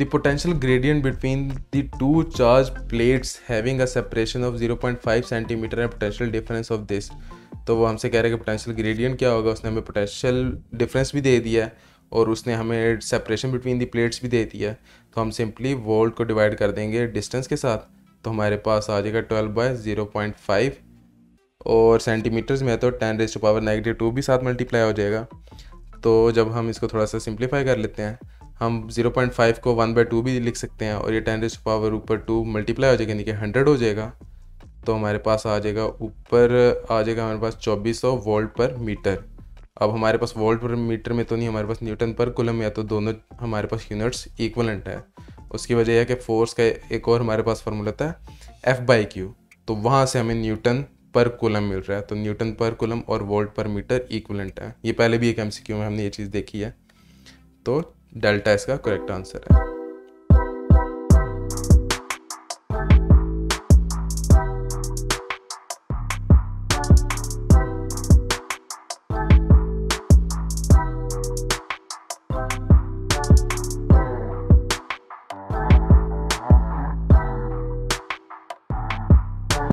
The potential gradient between the two charge plates having a separation of 0.5 centimeter and potential difference of this. तो वो हमसे कह रहे हैं कि पोटेंशियल ग्रेडियंट क्या होगा, उसने हमें पोटेंशियल डिफरेंस भी दे दिया है और उसने हमें सेपरेशन बिटवीन दी प्लेट्स भी दे दिया है, तो हम सिंपली वोल्ट को डिवाइड कर देंगे डिस्टेंस के साथ, तो हमारे पास आ जाएगा 12/0.5 और सेंटीमीटर्स में तो 10⁻⁻⁻2 भी साथ मल्टीप्लाई हो जाएगा। तो जब हम इसको थोड़ा सा सिंप्लीफाई कर लेते हैं, हम 0.5 को 1/2 भी लिख सकते हैं और ये 10⁻⁸ मल्टीप्लाई हो जाएगा यानी कि 100 हो जाएगा, तो हमारे पास आ जाएगा ऊपर आ जाएगा हमारे पास 2400 वोल्ट पर मीटर। अब हमारे पास वोल्ट पर मीटर में तो नहीं, हमारे पास न्यूटन पर कूलम, या तो दोनों हमारे पास यूनिट्स इक्वलेंट है। उसकी वजह यह कि फोर्स का एक और हमारे पास फार्मूला था F/Q, तो वहाँ से हमें न्यूटन पर कूलम मिल रहा है, तो न्यूटन पर कूलम और वोल्ट पर मीटर इक्वलेंट है। ये पहले भी एक MCQ में हमने ये चीज़ देखी है। तो डेल्टा इसका करेक्ट आंसर है।